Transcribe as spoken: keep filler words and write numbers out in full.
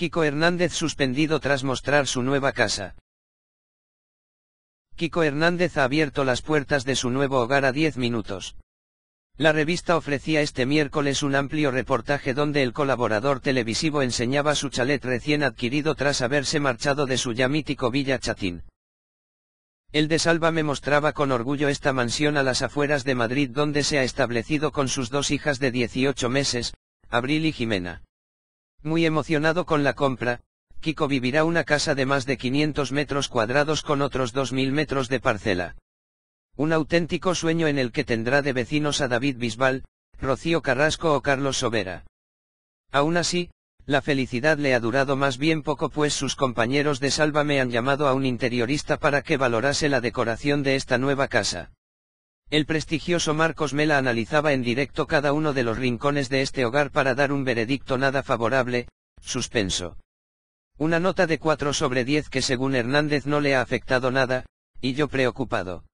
Kiko Hernández suspendido tras mostrar su nueva casa. Kiko Hernández ha abierto las puertas de su nuevo hogar a Diez Minutos. La revista ofrecía este miércoles un amplio reportaje donde el colaborador televisivo enseñaba su chalet recién adquirido tras haberse marchado de su ya mítico Villa Chatín. El de Sálvame mostraba con orgullo esta mansión a las afueras de Madrid donde se ha establecido con sus dos hijas de dieciocho meses, Abril y Jimena. Muy emocionado con la compra, Kiko vivirá una casa de más de quinientos metros cuadrados con otros dos mil metros de parcela. Un auténtico sueño en el que tendrá de vecinos a David Bisbal, Rocío Carrasco o Carlos Sobera. Aún así, la felicidad le ha durado más bien poco, pues sus compañeros de Sálvame han llamado a un interiorista para que valorase la decoración de esta nueva casa. El prestigioso Marcos Mela analizaba en directo cada uno de los rincones de este hogar para dar un veredicto nada favorable: suspenso. Una nota de cuatro sobre diez que según Hernández no le ha afectado nada, y yo preocupado.